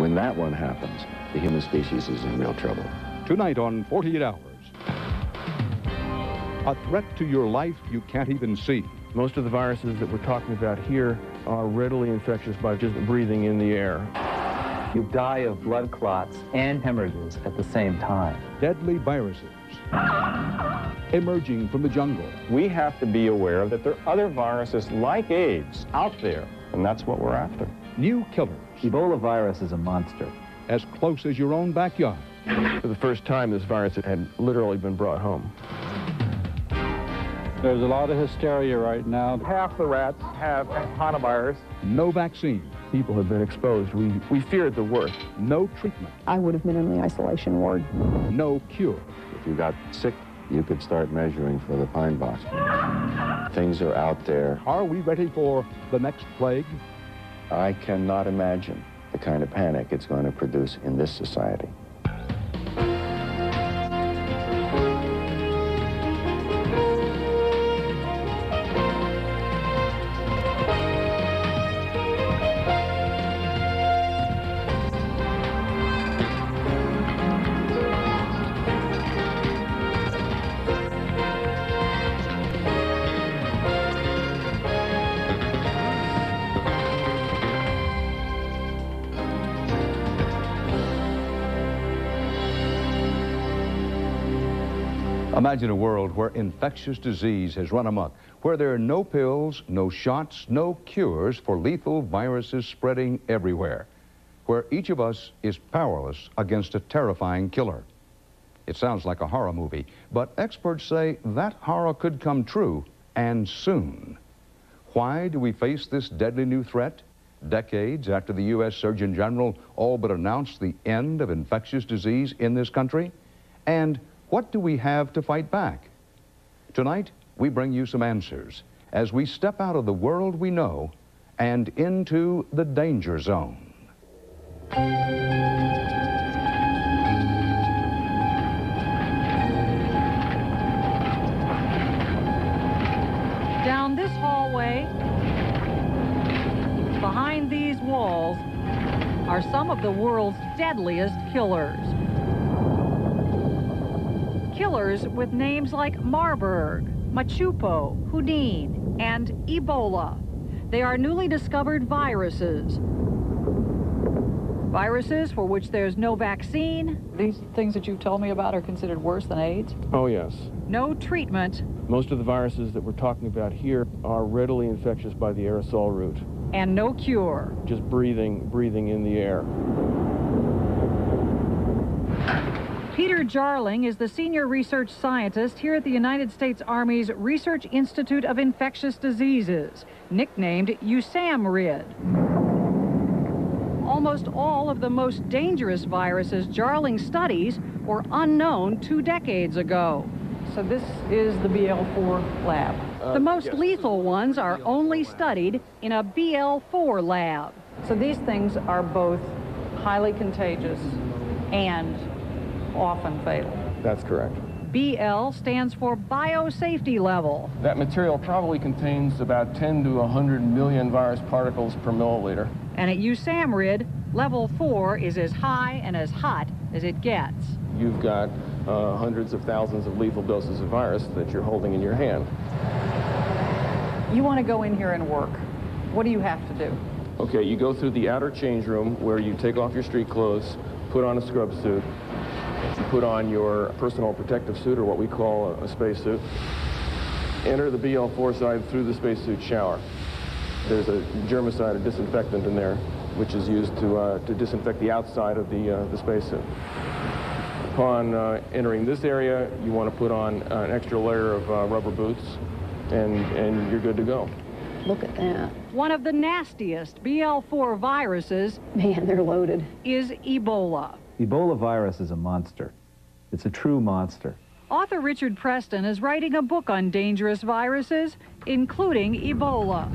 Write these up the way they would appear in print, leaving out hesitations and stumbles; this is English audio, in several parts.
When that one happens, the human species is in real trouble. Tonight on 48 Hours, a threat to your life you can't even see. Most of the viruses that we're talking about here are readily infectious by just breathing in the air. You die of blood clots and hemorrhages at the same time. Deadly viruses emerging from the jungle. We have to be aware that there are other viruses like AIDS out there, and that's what we're after. New killers. Ebola virus is a monster. As close as your own backyard. For the first time, this virus had literally been brought home. There's a lot of hysteria right now. Half the rats have hantavirus. No vaccine. People have been exposed. We feared the worst. No treatment. I would have been in the isolation ward. No cure. If you got sick, you could start measuring for the pine box. Things are out there. Are we ready for the next plague? I cannot imagine the kind of panic it's going to produce in this society. Imagine a world where infectious disease has run amok, where there are no pills, no shots, no cures for lethal viruses spreading everywhere, where each of us is powerless against a terrifying killer. It sounds like a horror movie, but experts say that horror could come true, and soon. Why do we face this deadly new threat? Decades after the U.S. Surgeon General all but announced the end of infectious disease in this country? And what do we have to fight back? Tonight, we bring you some answers as we step out of the world we know and into the danger zone. Down this hallway, behind these walls, are some of the world's deadliest killers. Killers with names like Marburg, Machupo, Houdin, and Ebola. They are newly discovered viruses. Viruses for which there's no vaccine. These things that you've told me about are considered worse than AIDS? Oh, yes. No treatment. Most of the viruses that we're talking about here are readily infectious by the aerosol route. And no cure. Just breathing in the air. Peter Jahrling is the senior research scientist here at the United States Army's Research Institute of Infectious Diseases, nicknamed USAMRIID. Almost all of the most dangerous viruses Jahrling studies were unknown 2 decades ago. So this is the BL4 lab. The most lethal ones are only studied in a BL4 lab. So these things are both highly contagious and often fatal. That's correct. BL stands for biosafety level. That material probably contains about 10 to 100 million virus particles per milliliter. And at USAMRIID, level 4 is as high and as hot as it gets. You've got hundreds of thousands of lethal doses of virus that you're holding in your hand. You want to go in here and work. What do you have to do? Okay, you go through the outer change room where you take off your street clothes, put on a scrub suit, put on your personal protective suit, or what we call a spacesuit. Enter the BL4 side through the spacesuit shower. There's a germicide, a disinfectant in there, which is used to disinfect the outside of the spacesuit. Upon entering this area, you want to put on an extra layer of rubber boots, and you're good to go. Look at that. One of the nastiest BL4 viruses, man, they're loaded, is Ebola. Ebola virus is a monster. It's a true monster. Author Richard Preston is writing a book on dangerous viruses, including Ebola.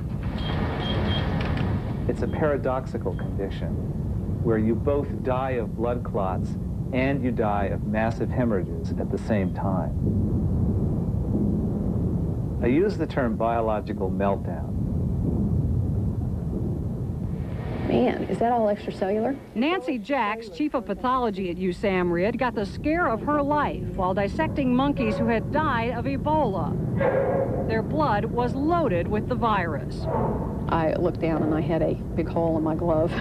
It's a paradoxical condition where you both die of blood clots and you die of massive hemorrhages at the same time. I use the term biological meltdown. Man, is that all extracellular? Nancy Jaax, chief of pathology at USAMRIID, got the scare of her life while dissecting monkeys who had died of Ebola. Their blood was loaded with the virus. I looked down and I had a big hole in my glove,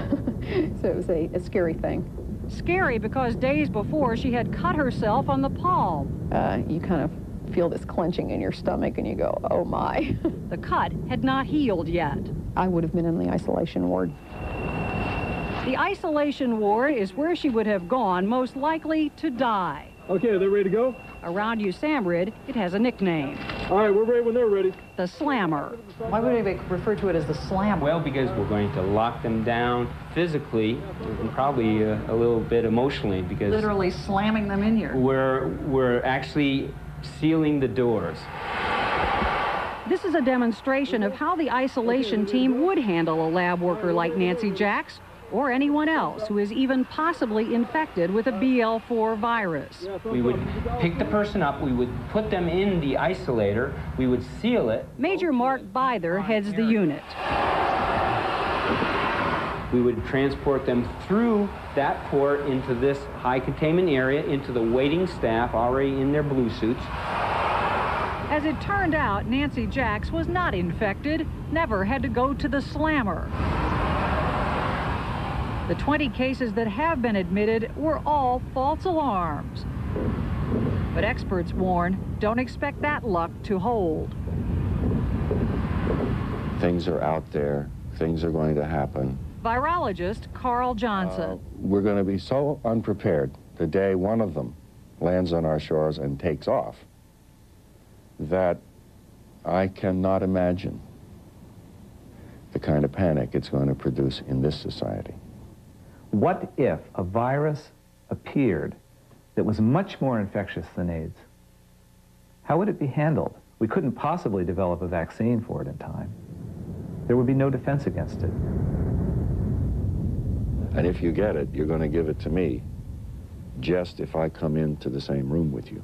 so it was a scary thing. Scary because days before she had cut herself on the palm. You kind of feel this clenching in your stomach and you go, oh my. The cut had not healed yet. I would have been in the isolation ward. The isolation ward is where she would have gone, most likely to die. Okay, they're ready to go? Around USAMRIID, it has a nickname. All right, we're ready when they're ready. The Slammer. Why would they refer to it as the Slammer? Well, because we're going to lock them down physically and probably a little bit emotionally because... Literally slamming them in here. We're actually sealing the doors. This is a demonstration of how the isolation team would handle a lab worker like Nancy Jaax, or anyone else who is even possibly infected with a BL4 virus. We would pick the person up, we would put them in the isolator, we would seal it. Major Mark Bither heads the unit. We would transport them through that port into this high containment area, into the waiting staff already in their blue suits. As it turned out, Nancy Jaax was not infected, never had to go to the Slammer. The 20 cases that have been admitted were all false alarms. But experts warn, don't expect that luck to hold. Things are out there. Things are going to happen. Virologist Carl Johnson. We're going to be so unprepared the day one of them lands on our shores and takes off that I cannot imagine the kind of panic it's going to produce in this society. What if a virus appeared that was much more infectious than AIDS? How would it be handled? We couldn't possibly develop a vaccine for it in time. There would be no defense against it. And if you get it, you're going to give it to me, just if I come into the same room with you.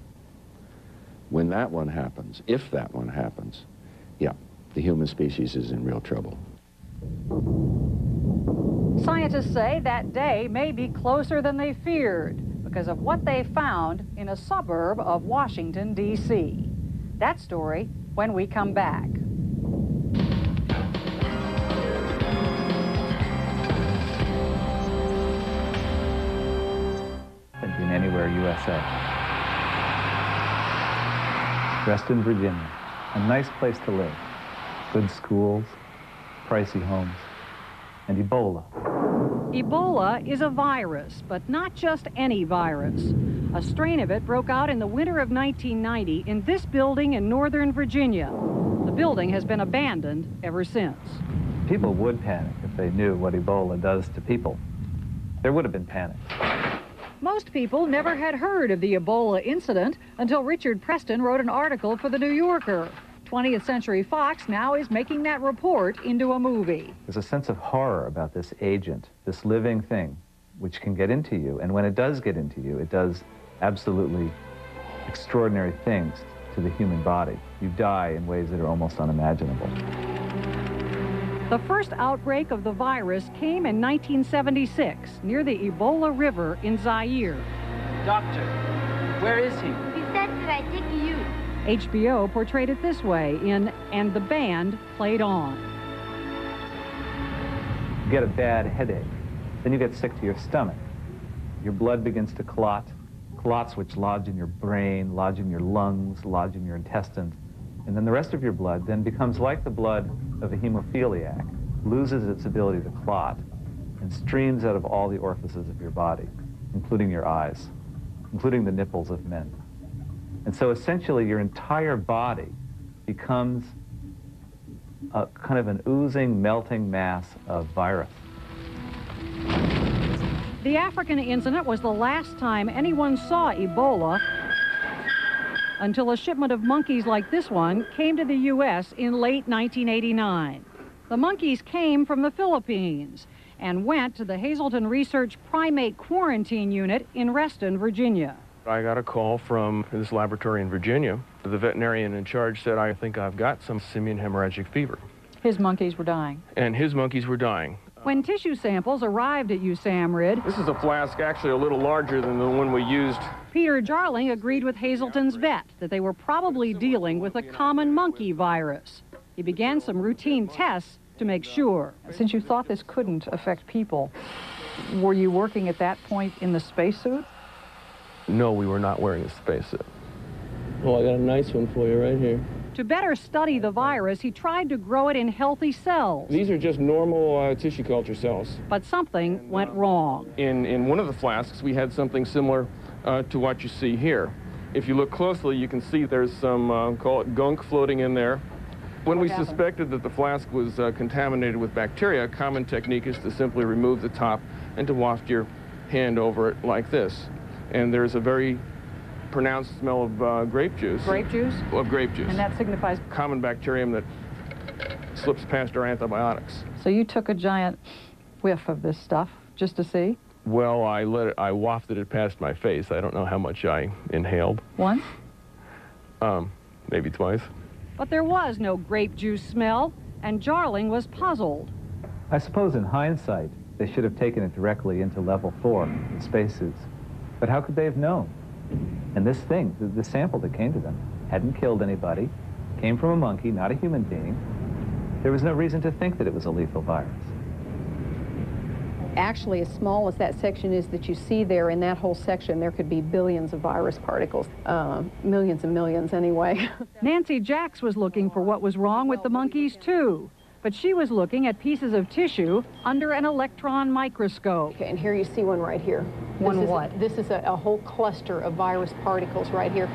When that one happens, if that one happens, yeah, the human species is in real trouble. Scientists say that day may be closer than they feared because of what they found in a suburb of Washington, D.C. That story when we come back. Been anywhere, USA. Reston, Virginia. A nice place to live. Good schools, pricey homes, and Ebola. Ebola is a virus, but not just any virus. A strain of it broke out in the winter of 1990 in this building in northern Virginia. The building has been abandoned ever since. People would panic if they knew what Ebola does to people. There would have been panic. Most people never had heard of the Ebola incident until Richard Preston wrote an article for The New Yorker. 20th Century Fox now is making that report into a movie. There's a sense of horror about this agent, this living thing, which can get into you. And when it does get into you, it does absolutely extraordinary things to the human body. You die in ways that are almost unimaginable. The first outbreak of the virus came in 1976 near the Ebola River in Zaire. Doctor, where is he? He said that I take you. HBO portrayed it this way in And the Band Played On. You get a bad headache, then you get sick to your stomach. Your blood begins to clot, clots which lodge in your brain, lodge in your lungs, lodge in your intestines, and then the rest of your blood then becomes like the blood of a hemophiliac, loses its ability to clot, and streams out of all the orifices of your body, including your eyes, including the nipples of men. And so essentially your entire body becomes a kind of an oozing, melting mass of virus. The African incident was the last time anyone saw Ebola until a shipment of monkeys like this one came to the U.S. in late 1989. The monkeys came from the Philippines and went to the Hazelton Research Primate Quarantine Unit in Reston, Virginia. I got a call from this laboratory in Virginia. The veterinarian in charge said, I think I've got some simian hemorrhagic fever. His monkeys were dying. And his monkeys were dying. When tissue samples arrived at USAMRIID... This is a flask actually a little larger than the one we used. Peter Jahrling agreed with Hazelton's vet that they were probably dealing with a common monkey virus. He began some routine tests to make sure. Since you thought this couldn't affect people, were you working at that point in the spacesuit? No, we were not wearing a spacesuit. Well, I got a nice one for you right here. To better study the virus, he tried to grow it in healthy cells. These are just normal tissue culture cells. But something went wrong. In one of the flasks, we had something similar to what you see here. If you look closely, you can see there's some, call it gunk floating in there. When we suspected that the flask was contaminated with bacteria, a common technique is to simply remove the top and to waft your hand over it like this. And there's a very pronounced smell of grape juice. Grape juice? Of grape juice. And that signifies? Common bacterium that slips past our antibiotics. So you took a giant whiff of this stuff just to see? Well, I wafted it past my face. I don't know how much I inhaled. Once? Maybe twice. But there was no grape juice smell, and Jahrling was puzzled. I suppose in hindsight, they should have taken it directly into level 4 in spacesuits. But how could they have known? And this thing, the sample that came to them, hadn't killed anybody, came from a monkey, not a human being. There was no reason to think that it was a lethal virus. Actually, as small as that section is that you see there, in that whole section, there could be billions of virus particles, millions and millions anyway. Nancy Jaax was looking for what was wrong with the monkeys, too. But she was looking at pieces of tissue under an electron microscope. Okay, and here you see one right here. One what? This is a whole cluster of virus particles right here.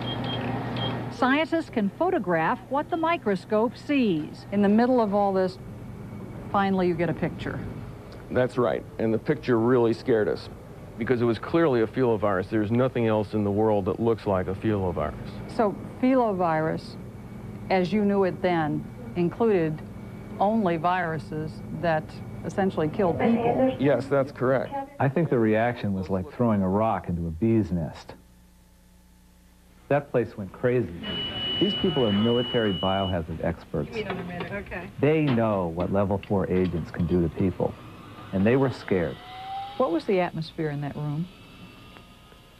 Scientists can photograph what the microscope sees. In the middle of all this, finally you get a picture. That's right, and the picture really scared us because it was clearly a filovirus. There's nothing else in the world that looks like a filovirus. So filovirus, as you knew it then, included only viruses that essentially kill people. Yes, that's correct. I think the reaction was like throwing a rock into a bee's nest. That place went crazy. These people are military biohazard experts. Give me another minute, okay. They know what level 4 agents can do to people, and they were scared. What was the atmosphere in that room?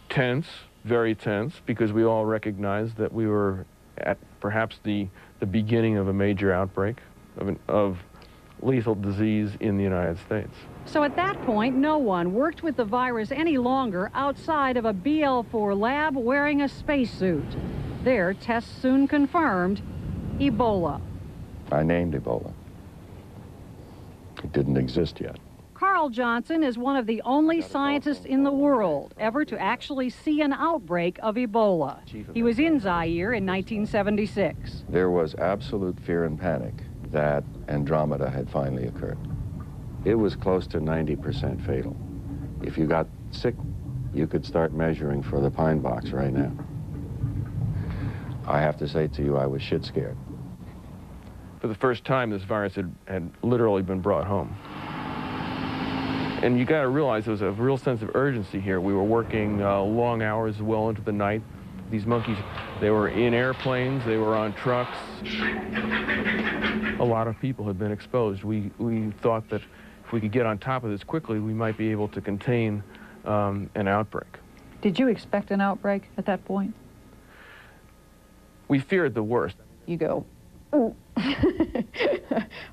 Tense, very tense, because we all recognized that we were at perhaps the beginning of a major outbreak of lethal disease in the United States. So at that point, no one worked with the virus any longer outside of a BL4 lab wearing a spacesuit. Their tests soon confirmed Ebola. I named Ebola. It didn't exist yet. Carl Johnson is one of the only scientists in the world ever to actually see an outbreak of Ebola. He was in Zaire in 1976. There was absolute fear and panic that Andromeda had finally occurred. It was close to 90% fatal. If you got sick, you could start measuring for the pine box right now. I have to say to you, I was shit scared. For the first time, this virus had literally been brought home. And you gotta realize there was a real sense of urgency here. We were working long hours well into the night. These monkeys, they were in airplanes, they were on trucks. A lot of people had been exposed. We thought that if we could get on top of this quickly, we might be able to contain an outbreak. Did you expect an outbreak at that point? We feared the worst. You go, ooh.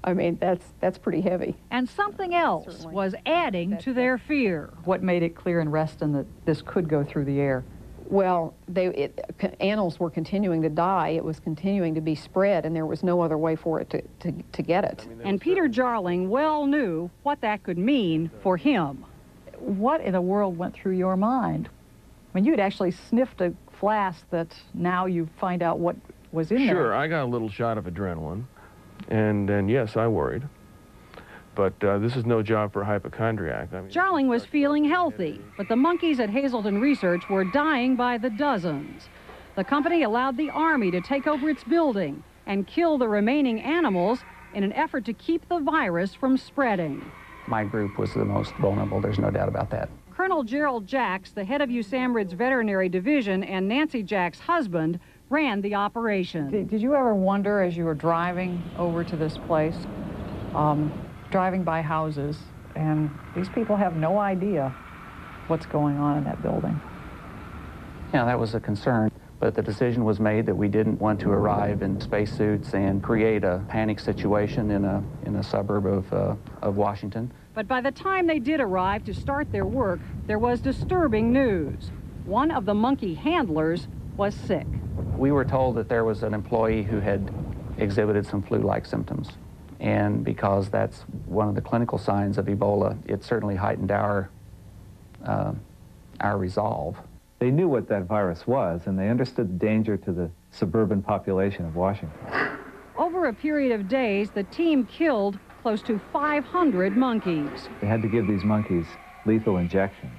I mean, that's pretty heavy. And something else was adding to their fear. What made it clear in Reston that this could go through the air? Well, animals were continuing to die. It was continuing to be spread, and there was no other way for it to get it. And Peter Jahrling well knew what that could mean for him. What in the world went through your mind? I mean, you had actually sniffed a flask that now you find out what was in there. Sure, I got a little shot of adrenaline, and yes, I worried. But this is no job for a hypochondriac. I mean, Jahrling was feeling healthy, but the monkeys at Hazelton Research were dying by the dozens. The company allowed the Army to take over its building and kill the remaining animals in an effort to keep the virus from spreading. My group was the most vulnerable, there's no doubt about that. Colonel Gerald Jaax, the head of USAMRIID's veterinary division, and Nancy Jaax's husband, ran the operation. Did you ever wonder, as you were driving over to this place, driving by houses and these people have no idea what's going on in that building. Yeah, that was a concern, but the decision was made that we didn't want to arrive in spacesuits and create a panic situation in a suburb of Washington. But by the time they did arrive to start their work, there was disturbing news. One of the monkey handlers was sick. We were told that there was an employee who had exhibited some flu-like symptoms. And because that's one of the clinical signs of Ebola, it certainly heightened our resolve. They knew what that virus was, and they understood the danger to the suburban population of Washington. Over a period of days, the team killed close to 500 monkeys. They had to give these monkeys lethal injections,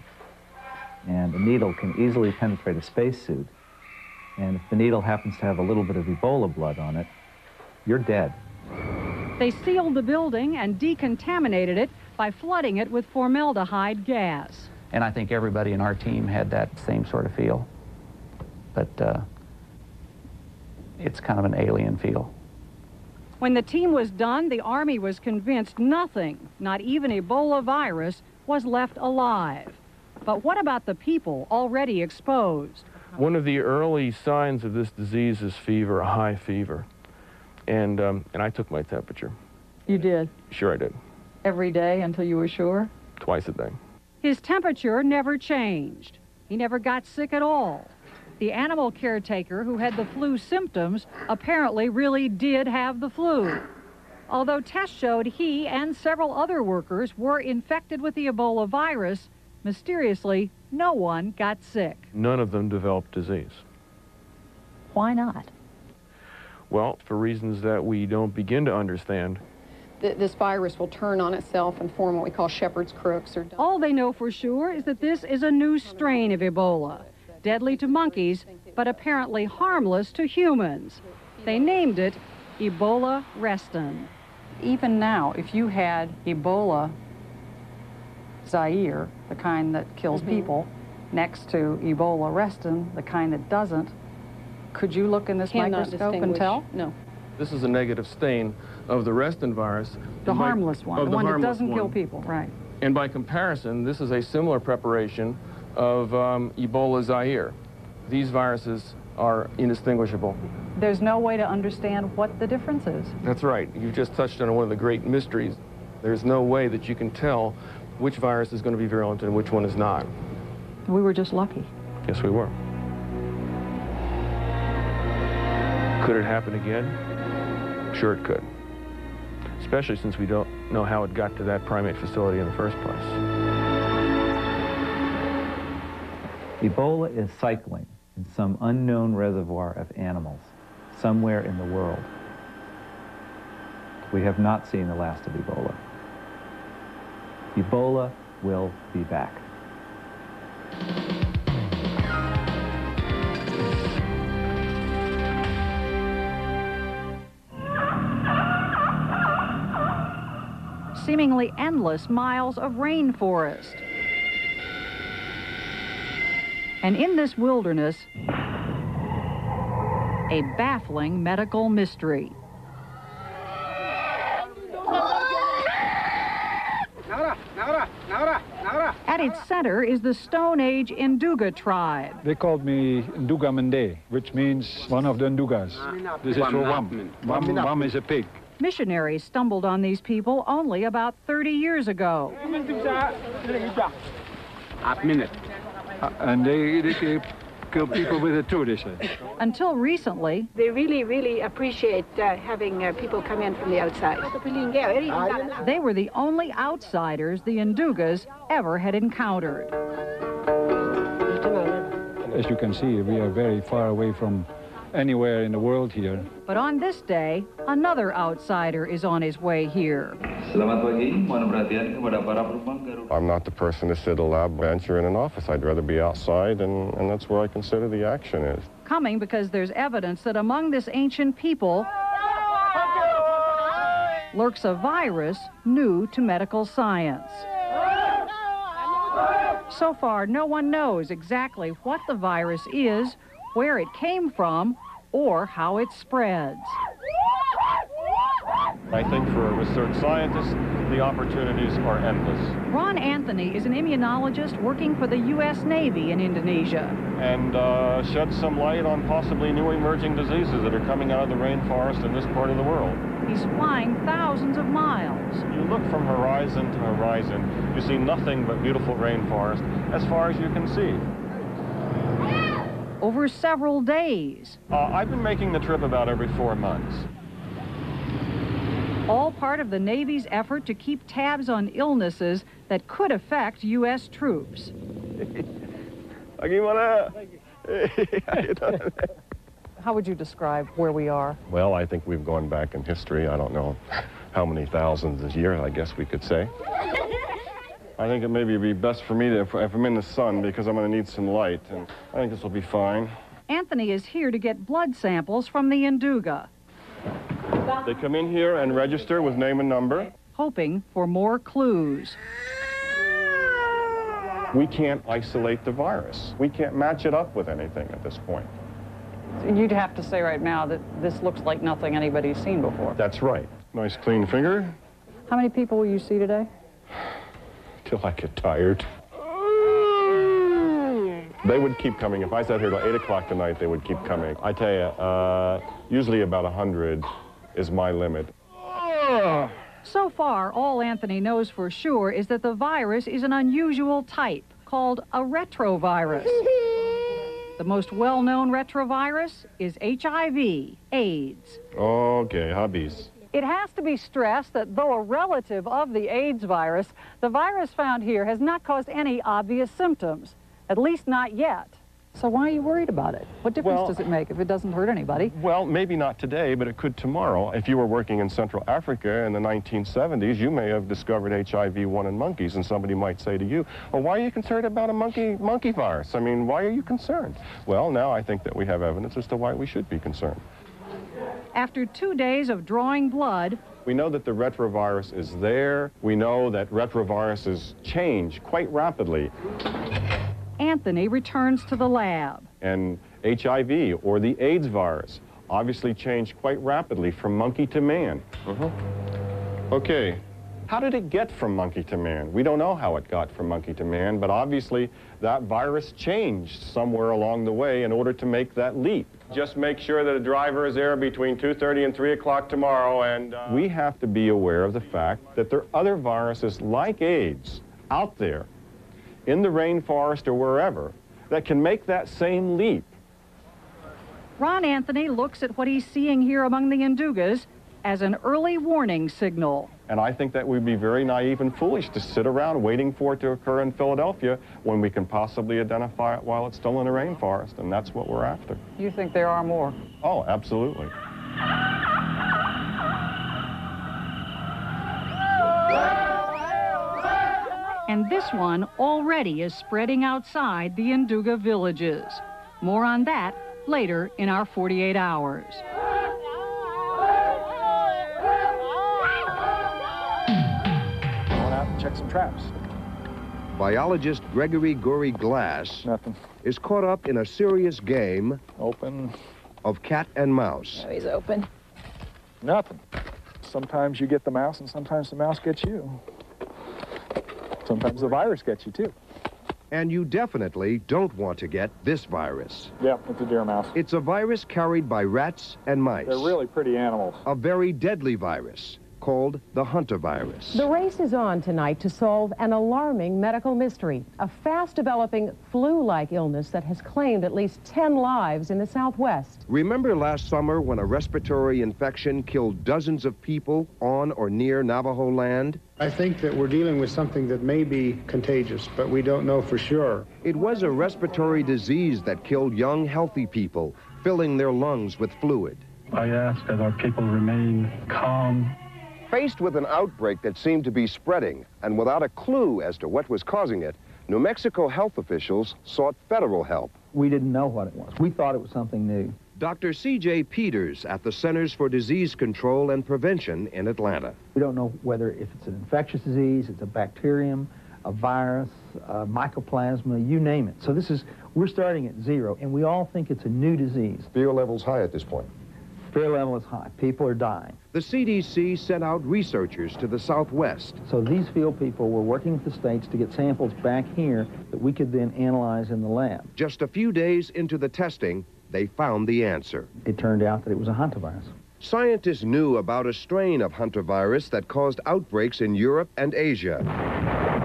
and a needle can easily penetrate a spacesuit. And if the needle happens to have a little bit of Ebola blood on it, you're dead. They sealed the building and decontaminated it by flooding it with formaldehyde gas. And I think everybody in our team had that same sort of feel. But it's kind of an alien feel. When the team was done, the Army was convinced nothing, not even Ebola virus, was left alive. But what about the people already exposed? One of the early signs of this disease is fever, a high fever. And I took my temperature. You did? Sure I did. Every day until you were sure? Twice a day. His temperature never changed. He never got sick at all. The animal caretaker who had the flu symptoms apparently really did have the flu, although tests showed he and several other workers were infected with the Ebola virus. Mysteriously, no one got sick. None of them developed disease. Why not? Well, for reasons that we don't begin to understand. This virus will turn on itself and form what we call shepherd's crooks. Or all they know for sure is that this is a new strain of Ebola, deadly to monkeys, but apparently harmless to humans. They named it Ebola Reston. Even now, if you had Ebola Zaire, the kind that kills people, next to Ebola Reston, the kind that doesn't, could you look in this microscope and tell? No. This is a negative stain of the Reston virus. The harmless one, the one that doesn't kill people, right. And by comparison, this is a similar preparation of Ebola Zaire. These viruses are indistinguishable. There's no way to understand what the difference is. That's right. You've just touched on one of the great mysteries. There's no way that you can tell which virus is going to be virulent and which one is not. We were just lucky. Yes, we were. Could it happen again? Sure it could, especially since we don't know how it got to that primate facility in the first place. Ebola is cycling in some unknown reservoir of animals somewhere in the world. We have not seen the last of Ebola. Ebola will be back. Seemingly endless miles of rainforest. And in this wilderness, a baffling medical mystery. At its center is the Stone Age Nduga tribe. They called me Nduga Mende, which means one of the Ndugas. This is for Wam. Wam is a pig. Missionaries stumbled on these people only about 30 years ago. And they kill people with a tool, they say. Until recently, they really appreciate having people come in from the outside. They were the only outsiders the Ndugas ever had encountered. As you can see, we are very far away from anywhere in the world here. But on this day, another outsider is on his way here. I'm not the person to sit a lab bench or in an office. I'd rather be outside, and that's where I consider the action is. Coming because there's evidence that among this ancient people lurks a virus new to medical science. So far, no one knows exactly what the virus is, where it came from, or how it spreads. I think for a research scientist, the opportunities are endless. Ron Anthony is an immunologist working for the U.S. Navy in Indonesia. And sheds some light on possibly new emerging diseases that are coming out of the rainforest in this part of the world. He's flying thousands of miles. You look from horizon to horizon, you see nothing but beautiful rainforest as far as you can see. Over several days. I've been making the trip about every 4 months. All part of the Navy's effort to keep tabs on illnesses that could affect U.S. troops. How would you describe where we are? Well, I think we've gone back in history. I don't know how many thousands a year, I guess we could say. I think it maybe be best for me to, if I'm in the sun, because I'm going to need some light. And I think this will be fine. Anthony is here to get blood samples from the Nduga. They come in here and register with name and number. Hoping for more clues. We can't isolate the virus. We can't match it up with anything at this point. You'd have to say right now that this looks like nothing anybody's seen before. That's right. Nice clean finger. How many people will you see today? Till I get tired. They would keep coming. If I sat here till 8 o'clock tonight, they would keep coming. I tell you, usually about 100 is my limit. So far, all Anthony knows for sure is that the virus is an unusual type called a retrovirus. The most well-known retrovirus is HIV, AIDS. Okay, hobbies. It has to be stressed that though a relative of the AIDS virus, the virus found here has not caused any obvious symptoms, at least not yet. So why are you worried about it? What difference does it make if it doesn't hurt anybody? Well, maybe not today, but it could tomorrow. If you were working in Central Africa in the 1970s, you may have discovered HIV-1 in monkeys, and somebody might say to you, well, why are you concerned about a monkey virus? I mean, why are you concerned? Well, now I think that we have evidence as to why we should be concerned. After 2 days of drawing blood, we know that the retrovirus is there. We know that retroviruses change quite rapidly. Anthony returns to the lab. And HIV, or the AIDS virus, obviously changed quite rapidly from monkey to man. Okay. How did it get from monkey to man? We don't know how it got from monkey to man, but obviously that virus changed somewhere along the way in order to make that leap. Just make sure that a driver is there between 2:30 and 3 o'clock tomorrow, and we have to be aware of the fact that there are other viruses like AIDS out there in the rainforest or wherever that can make that same leap. Ron Anthony looks at what he's seeing here among the Ndugas as an early warning signal. And I think that we'd be very naive and foolish to sit around waiting for it to occur in Philadelphia when we can possibly identify it while it's still in the rainforest, and that's what we're after. You think there are more? Oh, absolutely. And this one already is spreading outside the Nduga villages. More on that later in our 48 hours. Check some traps. Biologist Gregory Gurrie Glass is caught up in a serious game of cat and mouse. Oh, he's open. Nothing. Sometimes you get the mouse, and sometimes the mouse gets you. Sometimes the virus gets you, too. And you definitely don't want to get this virus. Yeah, it's a deer mouse. It's a virus carried by rats and mice. They're really pretty animals. A very deadly virus called the Hantavirus. The race is on tonight to solve an alarming medical mystery, a fast-developing flu-like illness that has claimed at least 10 lives in the Southwest. Remember last summer when a respiratory infection killed dozens of people on or near Navajo land? I think that we're dealing with something that may be contagious, but we don't know for sure. It was a respiratory disease that killed young, healthy people, filling their lungs with fluid. I ask that our people remain calm. Faced with an outbreak that seemed to be spreading, and without a clue as to what was causing it, New Mexico health officials sought federal help. We didn't know what it was. We thought it was something new. Dr. C.J. Peters at the Centers for Disease Control and Prevention in Atlanta. We don't know whether if it's an infectious disease, it's a bacterium, a virus, a mycoplasma, you name it. So this is, we're starting at zero, and we all think it's a new disease. Fear level's high at this point. fear level is high. People are dying. The CDC sent out researchers to the Southwest. So these field people were working with the states to get samples back here that we could then analyze in the lab. Just a few days into the testing, they found the answer. It turned out that it was a hantavirus. Scientists knew about a strain of hantavirus that caused outbreaks in Europe and Asia.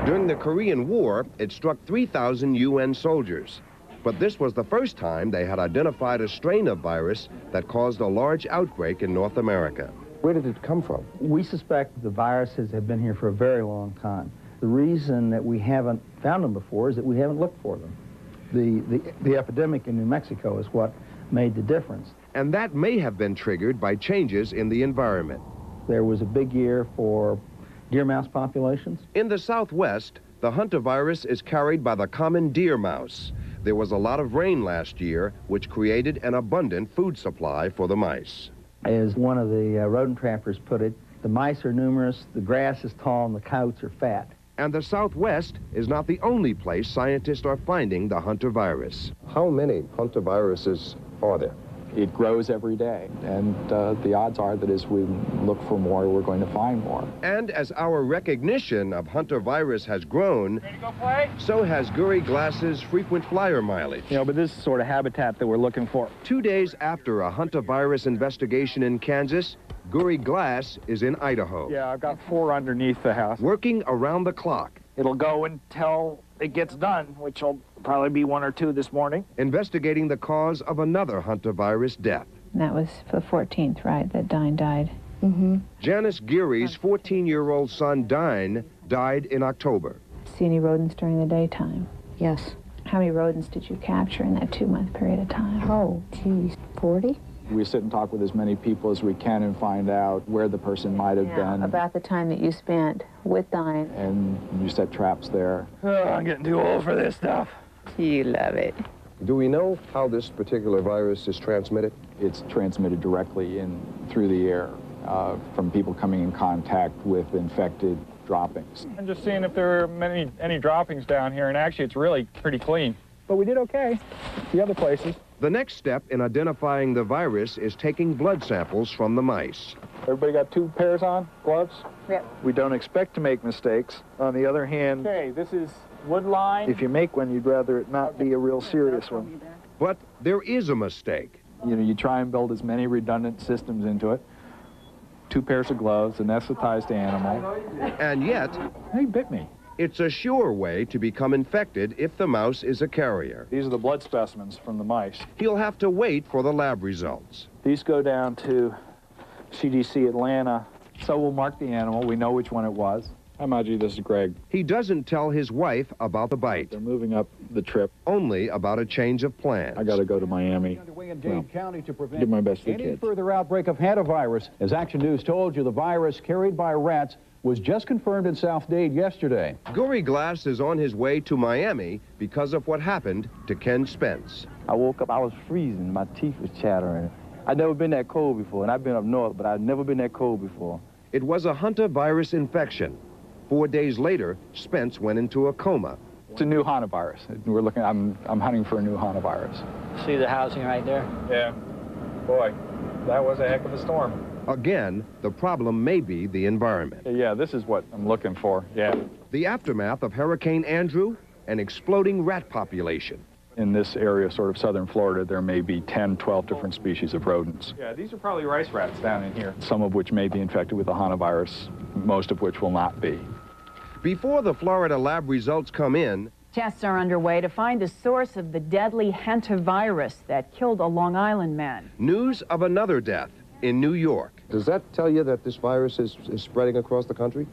During the Korean War, it struck 3,000 UN soldiers. But this was the first time they had identified a strain of virus that caused a large outbreak in North America. Where did it come from? We suspect the viruses have been here for a very long time. The reason that we haven't found them before is that we haven't looked for them. The epidemic in New Mexico is what made the difference. And that may have been triggered by changes in the environment. There was a big year for deer mouse populations. In the Southwest, the hantavirus is carried by the common deer mouse. There was a lot of rain last year, which created an abundant food supply for the mice. As one of the rodent trappers put it, the mice are numerous, the grass is tall, and the coyotes are fat. And the Southwest is not the only place scientists are finding the hantavirus. How many hantaviruses are there? It grows every day, and the odds are that as we look for more, we're going to find more. And as our recognition of hantavirus has grown, so has Gurrie Glass's frequent flyer mileage. You know, but this is sort of habitat that we're looking for. 2 days after a hantavirus investigation in Kansas, Gurrie Glass is in Idaho. Yeah, I've got four underneath the house. Working around the clock. It'll go until it gets done, which will probably be one or two this morning. Investigating the cause of another hantavirus death. And that was the 14th, right, that Dine died? Mm-hmm. Janice Geary's 14-year-old son, Dine, died in October. See any rodents during the daytime? Yes. How many rodents did you capture in that 2-month period of time? Oh, geez, 40? We sit and talk with as many people as we can and find out where the person might have been. About the time that you spent with Dine. And you set traps there. Oh, I'm getting too old for this stuff. You love it. Do we know how this particular virus is transmitted? It's transmitted directly through the air from people coming in contact with infected droppings. I'm just seeing if there are any droppings down here, and actually it's really pretty clean. But we did okay, the other places. The next step in identifying the virus is taking blood samples from the mice. Everybody got 2 pairs on, gloves? Yep. We don't expect to make mistakes. On the other hand, okay, this is wood line. If you make one, you'd rather it not be a real serious one. But there is a mistake. You know, you try and build as many redundant systems into it. 2 pairs of gloves, anesthetized animal. And yet, he bit me. It's a sure way to become infected if the mouse is a carrier. These are the blood specimens from the mice. He'll have to wait for the lab results. These go down to CDC Atlanta. So we'll mark the animal. We know which one it was. Hi, Maggie. This is Greg. He doesn't tell his wife about the bite. They're moving up the trip. Only about a change of plans. I got to go to Miami. Do my best for the kids. Any further outbreak of hantavirus. As Action News told you, the virus carried by rats was just confirmed in South Dade yesterday. Gurrie Glass is on his way to Miami because of what happened to Ken Spence. I woke up, I was freezing, my teeth was chattering. I'd never been that cold before, and I've been up north, but I've never been that cold before. It was a hantavirus infection. 4 days later, Spence went into a coma. It's a new hantavirus. We're looking, I'm hunting for a new hantavirus. See the housing right there? Yeah. Boy, that was a heck of a storm. Again, the problem may be the environment. Yeah, this is what I'm looking for, yeah. The aftermath of Hurricane Andrew, an exploding rat population. In this area, sort of southern Florida, there may be 10, 12 different species of rodents. Yeah, these are probably rice rats down in here. Some of which may be infected with the hantavirus, most of which will not be. Before the Florida lab results come in, tests are underway to find the source of the deadly hantavirus that killed a Long Island man. News of another death in New York. Does that tell you that this virus is spreading across the country?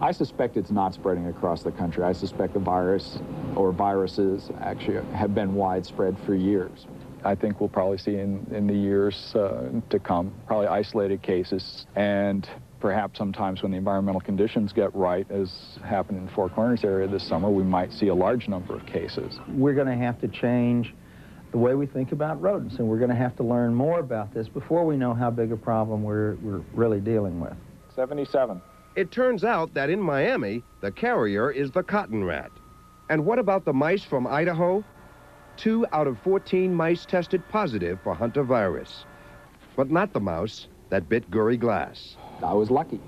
I suspect it's not spreading across the country. I suspect the virus, or viruses, actually have been widespread for years. I think we'll probably see in the years to come, probably isolated cases, and perhaps sometimes when the environmental conditions get right, as happened in the Four Corners area this summer, we might see a large number of cases. We're going to have to change the way we think about rodents, and we're going to have to learn more about this before we know how big a problem we're really dealing with. 77. It turns out that in Miami, the carrier is the cotton rat. And what about the mice from Idaho? 2 out of 14 mice tested positive for hantavirus. but not the mouse that bit Gurrie Glass. I was lucky,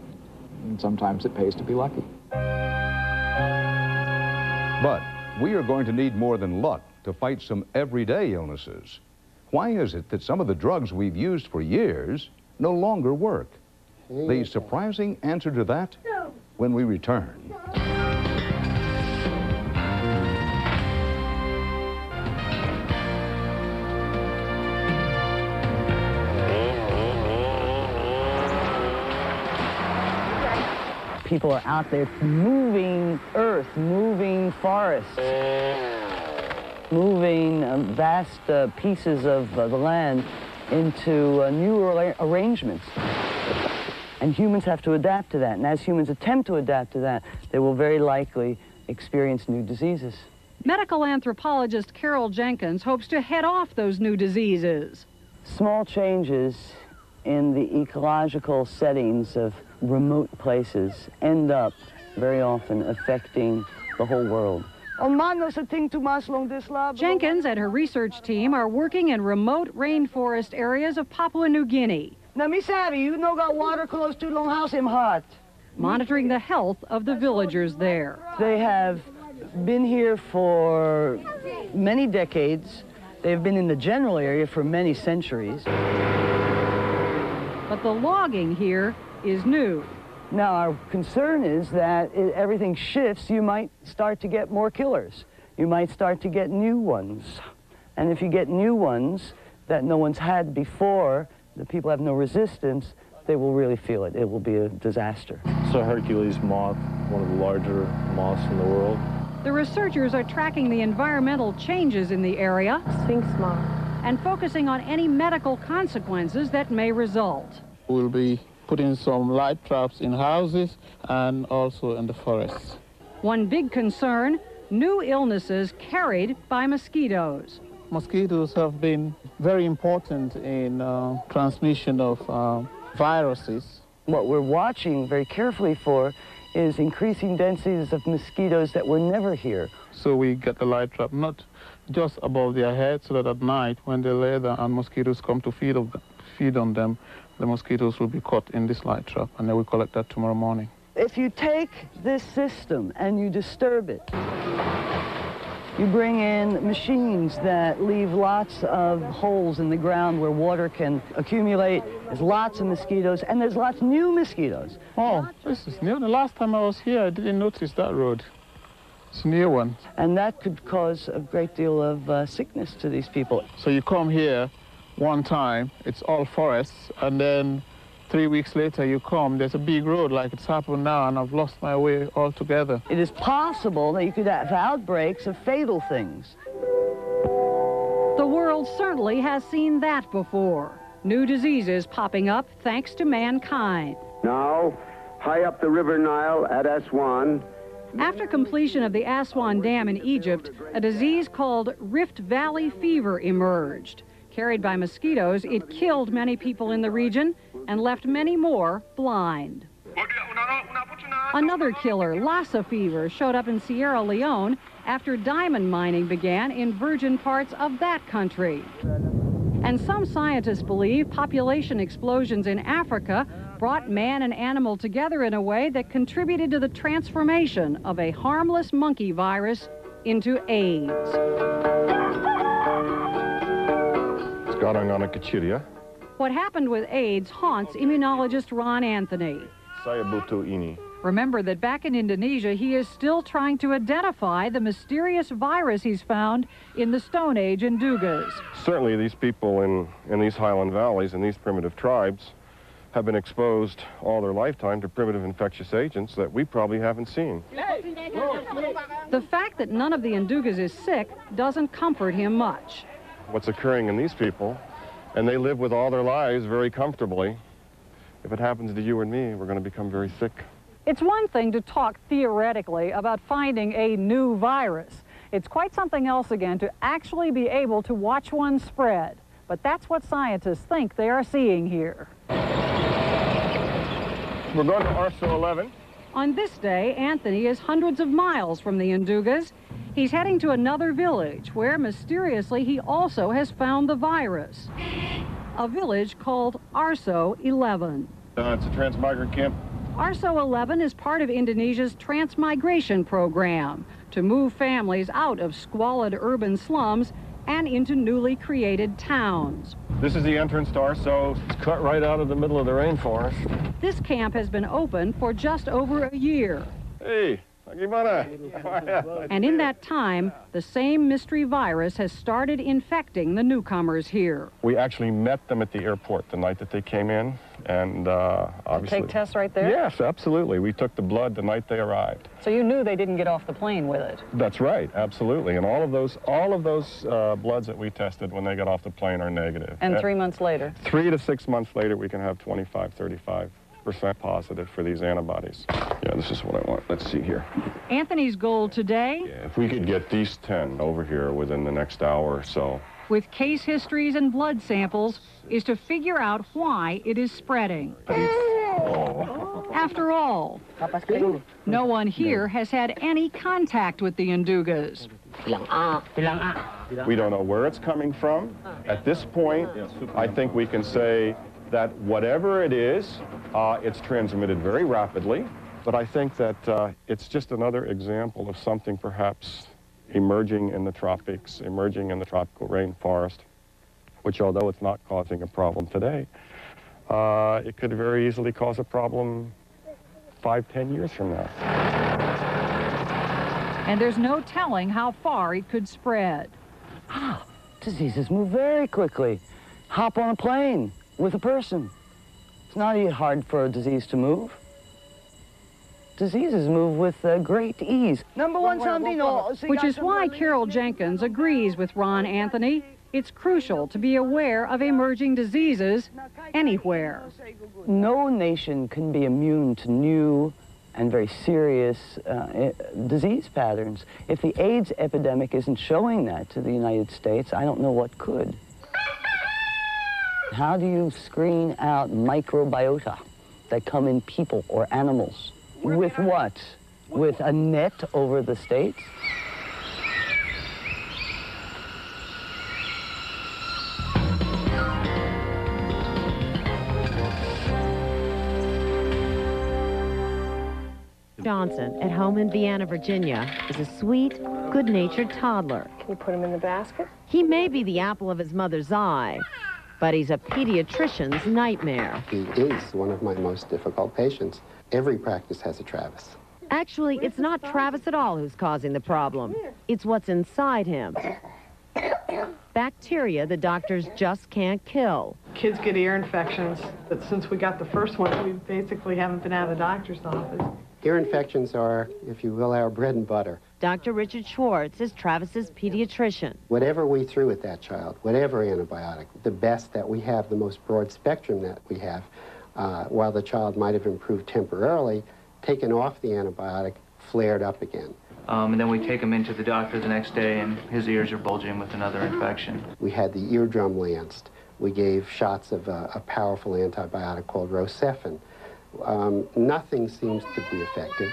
and sometimes it pays to be lucky. But we are going to need more than luck to fight some everyday illnesses. Why is it that some of the drugs we've used for years no longer work? The surprising answer to that, when we return. People are out there moving earth, moving forests, moving vast pieces of the land into new arrangements. And humans have to adapt to that. And as humans attempt to adapt to that, they will very likely experience new diseases. Medical anthropologist Carol Jenkins hopes to head off those new diseases. Small changes in the ecological settings of remote places end up very often affecting the whole world. Jenkins and her research team are working in remote rainforest areas of Papua New Guinea, monitoring the health of the villagers there. They have been here for many decades. They've been in the general area for many centuries. But the logging here is new. Now, our concern is that if everything shifts, you might start to get more killers. You might start to get new ones. And if you get new ones that no one's had before, the people have no resistance, they will really feel it. It will be a disaster. It's a Hercules moth, one of the larger moths in the world. The researchers are tracking the environmental changes in the area, Sphinx moth, and focusing on any medical consequences that may result. We'll be putting some light traps in houses and also in the forests. One big concern, new illnesses carried by mosquitoes. Mosquitoes have been very important in transmission of viruses. What we're watching very carefully for is increasing densities of mosquitoes that were never here. So we get the light trap not just above their heads, so that at night when they lay there and mosquitoes come to feed on them, the mosquitoes will be caught in this light trap, and then we collect that tomorrow morning. If you take this system and you disturb it, you bring in machines that leave lots of holes in the ground where water can accumulate. There's lots of mosquitoes, and there's lots of new mosquitoes. Oh, this is new. The last time I was here, I didn't notice that road. It's a new one. And that could cause a great deal of sickness to these people. So you come here one time, it's all forests, and then 3 weeks later you come, there's a big road like it's happened now, and I've lost my way altogether. It is possible that you could have outbreaks of fatal things. The world certainly has seen that before. New diseases popping up thanks to mankind. Now, high up the River Nile at Aswan. After completion of the Aswan Dam in Egypt, a disease called Rift Valley fever emerged. Carried by mosquitoes, it killed many people in the region and left many more blind. Another killer, Lassa fever, showed up in Sierra Leone after diamond mining began in virgin parts of that country. And some scientists believe population explosions in Africa brought man and animal together in a way that contributed to the transformation of a harmless monkey virus into AIDS. What happened with AIDS haunts immunologist Ron Anthony. Remember that back in Indonesia, he is still trying to identify the mysterious virus he's found in the Stone Age in Ndugas. Certainly these people in these highland valleys and these primitive tribes have been exposed all their lifetime to primitive infectious agents that we probably haven't seen. The fact that none of the Ndugas is sick doesn't comfort him much. What's occurring in these people, and they live with all their lives very comfortably. If it happens to you and me, we're going to become very sick. It's one thing to talk theoretically about finding a new virus. It's quite something else again to actually be able to watch one spread. But that's what scientists think they are seeing here. We're going to Arso 11. On this day, Anthony is hundreds of miles from the Ndugas. He's heading to another village where, mysteriously, he also has found the virus. a village called Arso 11. It's a transmigrant camp. Arso 11 is part of Indonesia's transmigration program to move families out of squalid urban slums and into newly created towns. This is the entrance to Arso. It's cut right out of the middle of the rainforest. This camp has been open for just over a year. Hey, and in that time, the same mystery virus has started infecting the newcomers here. We actually met them at the airport the night that they came in, and obviously... Take tests right there? Yes, absolutely. We took the blood the night they arrived. So you knew they didn't get off the plane with it? That's right, absolutely. And all of those bloods that we tested when they got off the plane are negative. And 3 months later? 3 to 6 months later, we can have 25, 35% positive for these antibodies. Yeah, this is what I want. Let's see here. Anthony's goal today? Yeah, if we could get these 10 over here within the next hour or so. With case histories and blood samples, is to figure out why it is spreading. Oh. After all, no one here has had any contact with the Ndugas. We don't know where it's coming from. At this point, I think we can say that whatever it is, it's transmitted very rapidly, but I think that it's just another example of something perhaps emerging in the tropics, emerging in the tropical rainforest, which although it's not causing a problem today, it could very easily cause a problem 5, 10 years from now. And there's no telling how far it could spread. Ah, diseases move very quickly. Hop on a plane with a person. It's not hard for a disease to move. Diseases move with great ease. Which is why Carol Jenkins agrees with Ron Anthony. It's crucial to be aware of emerging diseases anywhere. No nation can be immune to new and very serious disease patterns. If the AIDS epidemic isn't showing that to the United States, I don't know what could. How do you screen out microbiota that come in people or animals? With what? With a net over the states? Johnson, at home in Vienna, Virginia, is a sweet, good-natured toddler. Can you put him in the basket? He may be the apple of his mother's eye, but he's a pediatrician's nightmare. He is one of my most difficult patients. Every practice has a Travis. Actually, it's not Travis at all who's causing the problem. It's what's inside him. Bacteria the doctors just can't kill. Kids get ear infections, but since we got the first one, we basically haven't been out of the doctor's office. Ear infections are, if you will, our bread and butter. Dr. Richard Schwartz is Travis's pediatrician. Whatever we threw at that child, whatever antibiotic, the best that we have, the most broad spectrum that we have, while the child might have improved temporarily, taken off the antibiotic, flared up again. And then we take him into the doctor the next day, and his ears are bulging with another infection. We had the eardrum lanced. We gave shots of a powerful antibiotic called Rocephin. Nothing seems to be effective.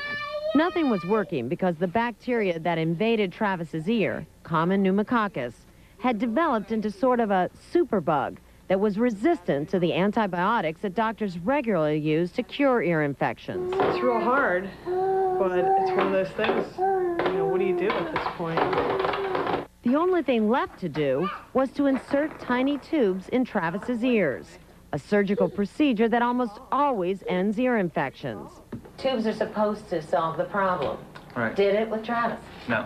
Nothing was working because the bacteria that invaded Travis's ear, common pneumococcus, had developed into sort of a superbug that was resistant to the antibiotics that doctors regularly use to cure ear infections. It's real hard, but it's one of those things, you know, what do you do at this point? The only thing left to do was to insert tiny tubes in Travis's ears, a surgical procedure that almost always ends ear infections. Tubes are supposed to solve the problem. Right. Did it with Travis? No.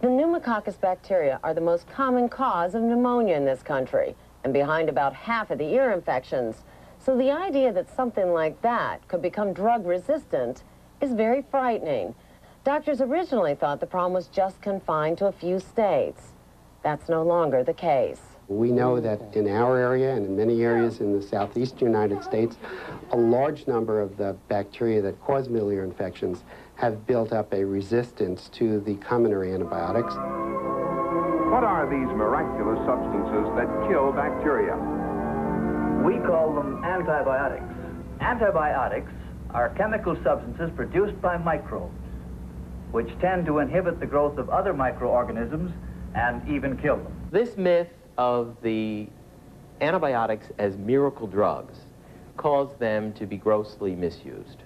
The pneumococcus bacteria are the most common cause of pneumonia in this country, and behind about half of the ear infections. So the idea that something like that could become drug-resistant is very frightening. Doctors originally thought the problem was just confined to a few states. That's no longer the case. We know that in our area and in many areas in the southeastern United States, a large number of the bacteria that cause middle ear infections have built up a resistance to the commoner antibiotics. What are these miraculous substances that kill bacteria? We call them antibiotics. Antibiotics are chemical substances produced by microbes, which tend to inhibit the growth of other microorganisms and even kill them. This myth of the antibiotics as miracle drugs caused them to be grossly misused.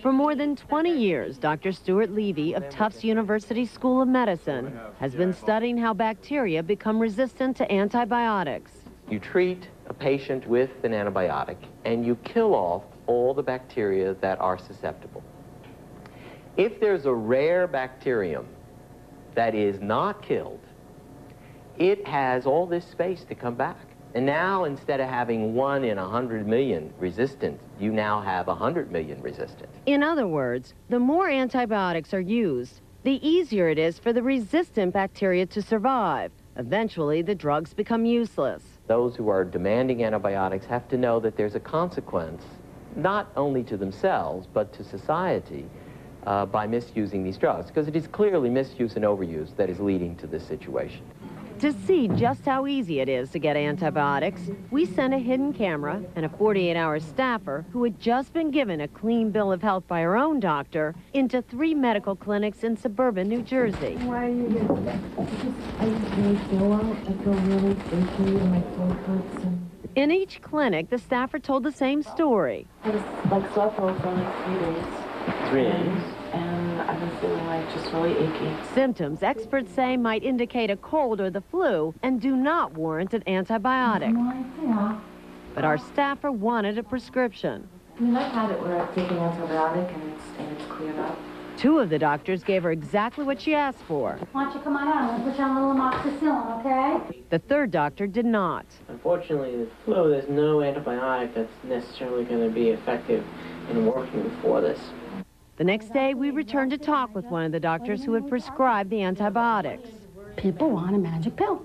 For more than 20 years, Dr. Stuart Levy of Tufts University School of Medicine has been studying how bacteria become resistant to antibiotics. You treat a patient with an antibiotic and you kill off all the bacteria that are susceptible. If there's a rare bacterium that is not killed, it has all this space to come back. And now, instead of having 1 in 100 million resistant, you now have 100 million resistant. In other words, the more antibiotics are used, the easier it is for the resistant bacteria to survive. Eventually, the drugs become useless. Those who are demanding antibiotics have to know that there's a consequence, not only to themselves, but to society, by misusing these drugs, because it is clearly misuse and overuse that is leading to this situation. To see just how easy it is to get antibiotics, we sent a hidden camera and a 48-hour staffer who had just been given a clean bill of health by her own doctor into 3 medical clinics in suburban New Jersey. Why are you here? I feel really achy and my throat hurts. In each clinic, the staffer told the same story. I was like sore for like 3 days. 3 days? I was feeling like just really achy. Symptoms experts say might indicate a cold or the flu and do not warrant an antibiotic. But our staffer wanted a prescription. I mean, I've had it where I've taken an antibiotic and it's cleared up. 2 of the doctors gave her exactly what she asked for. Why don't you come on out? I'm going to put you on a little amoxicillin, okay? The 3rd doctor did not. Unfortunately, the flu, there's no antibiotic that's necessarily going to be effective in working for this. The next day, we returned to talk with one of the doctors who had prescribed the antibiotics. People want a magic pill,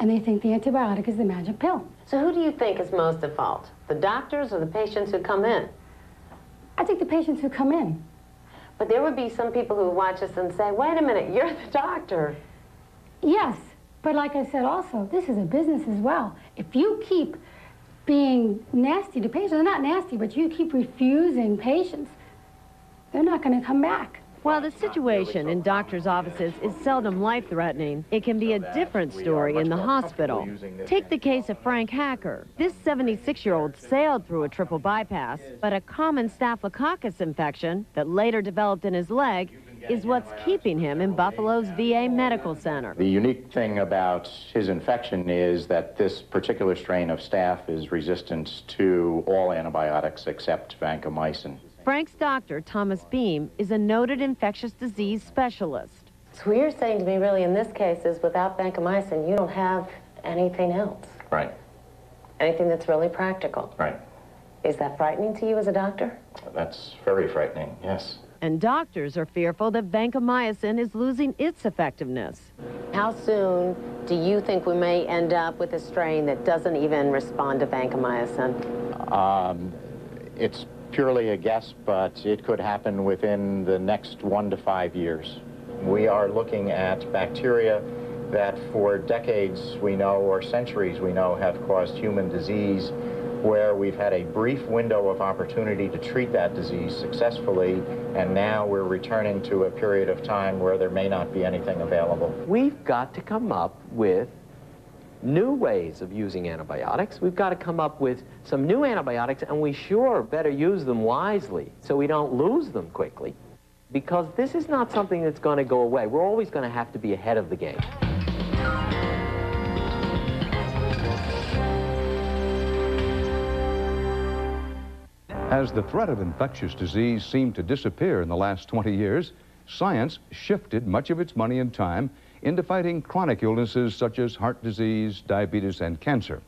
and they think the antibiotic is the magic pill. So who do you think is most at fault, the doctors or the patients who come in? I think the patients who come in. But there would be some people who watch us and say, wait a minute, you're the doctor. Yes, but like I said also, this is a business as well. If you keep being nasty to patients, they're not nasty, but you keep refusing patients, they're not going to come back. While the situation in doctors' offices is seldom life-threatening, it can be a different story in the hospital. Take the case of Frank Hacker. This 76-year-old sailed through a triple bypass, but a common staphylococcus infection that later developed in his leg is what's keeping him in Buffalo's VA Medical Center. The unique thing about his infection is that this particular strain of staph is resistant to all antibiotics except vancomycin. Frank's doctor, Thomas Beam, is a noted infectious disease specialist. So what you're saying to me really in this case is without vancomycin, you don't have anything else. Right. Anything that's really practical. Right. Is that frightening to you as a doctor? That's very frightening, yes. And doctors are fearful that vancomycin is losing its effectiveness. How soon do you think we may end up with a strain that doesn't even respond to vancomycin? It's purely a guess, but it could happen within the next 1 to 5 years. We are looking at bacteria that for decades we know, or centuries we know, have caused human disease, where we've had a brief window of opportunity to treat that disease successfully, and now we're returning to a period of time where there may not be anything available. We've got to come up with new ways of using antibiotics. We've got to come up with some new antibiotics, and we sure better use them wisely so we don't lose them quickly, because this is not something that's going to go away. We're always going to have to be ahead of the game. As the threat of infectious disease seemed to disappear in the last 20 years, science shifted much of its money and time into fighting chronic illnesses such as heart disease, diabetes, and cancer.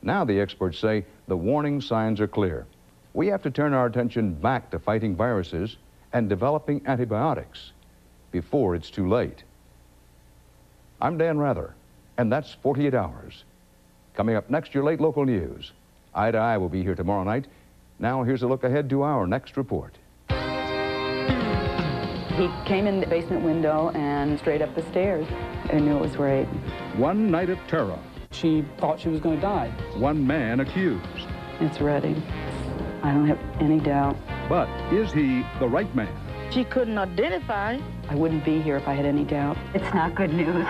Now the experts say the warning signs are clear. We have to turn our attention back to fighting viruses and developing antibiotics before it's too late. I'm Dan Rather, and that's 48 Hours. Coming up next, your late local news. Eye to Eye will be here tomorrow night. Now here's a look ahead to our next report. He came in the basement window and straight up the stairs. I knew it was right. One night of terror. She thought she was going to die. One man accused. It's ready. I don't have any doubt. But is he the right man? She couldn't identify. I wouldn't be here if I had any doubt. It's not good news.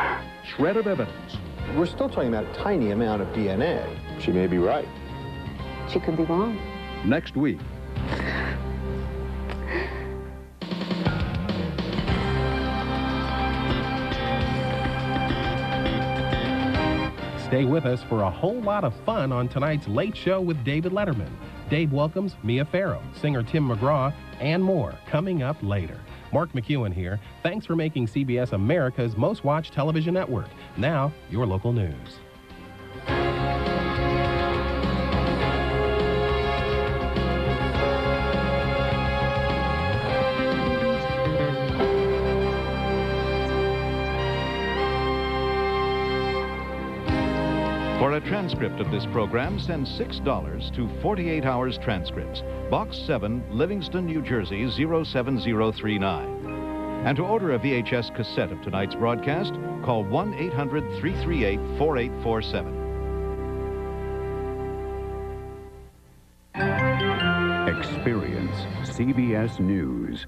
Shred of evidence. We're still talking about a tiny amount of DNA. She may be right. She could be wrong. Next week. Stay with us for a whole lot of fun on tonight's Late Show with David Letterman. Dave welcomes Mia Farrow, singer Tim McGraw, and more coming up later. Mark McEwen here. Thanks for making CBS America's most watched television network. Now, your local news. For a transcript of this program, send $6 to 48 Hours Transcripts, Box 7, Livingston, New Jersey, 07039. And to order a VHS cassette of tonight's broadcast, call 1-800-338-4847. Experience CBS News.